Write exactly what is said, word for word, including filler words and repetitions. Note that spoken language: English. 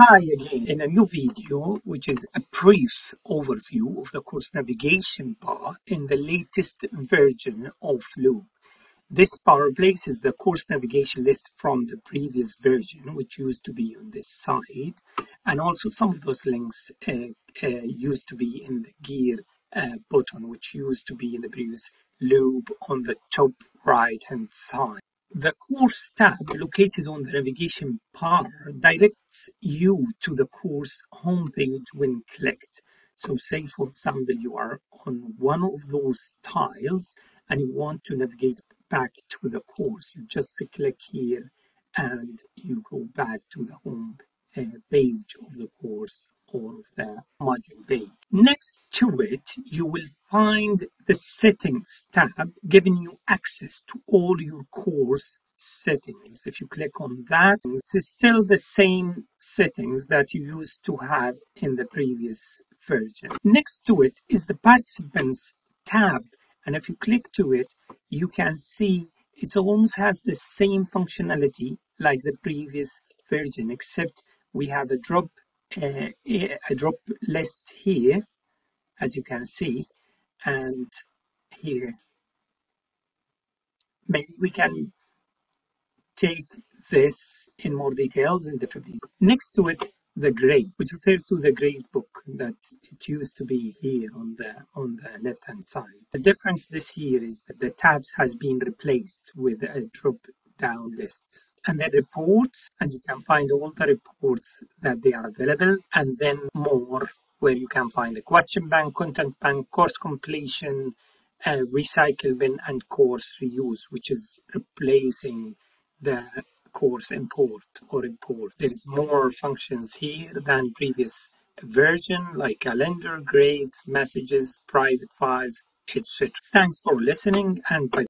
Hi again, in a new video which is a brief overview of the course navigation bar in the latest version of Loop. This bar replaces the course navigation list from the previous version, which used to be on this side, and also some of those links uh, uh, used to be in the gear uh, button, which used to be in the previous Loop on the top right hand side. The course tab located on the navigation bar directs you to the course homepage when clicked. So say, for example, you are on one of those tiles and you want to navigate back to the course. You just click here and you go back to the home uh, page of the course or of the module page. Next to it, you will find the Settings tab, giving you access to all your course settings. If you click on that, it's still the same settings that you used to have in the previous version. Next to it is the Participants tab, and if you click to it, you can see it almost has the same functionality like the previous version, except we have a drop Uh, a drop list here, as you can see, and here maybe we can take this in more details in different videos. Next to it, the grade, which refers to the gradebook that it used to be here on the on the left hand side. The difference this year is that the tabs has been replaced with a drop down list. And the reports, and you can find all the reports that they are available, and then more, where you can find the question bank, content bank, course completion, uh, recycle bin, and course reuse, which is replacing the course import or import. There's more functions here than previous version, like calendar, grades, messages, private files, et cetera. Thanks for listening, and bye.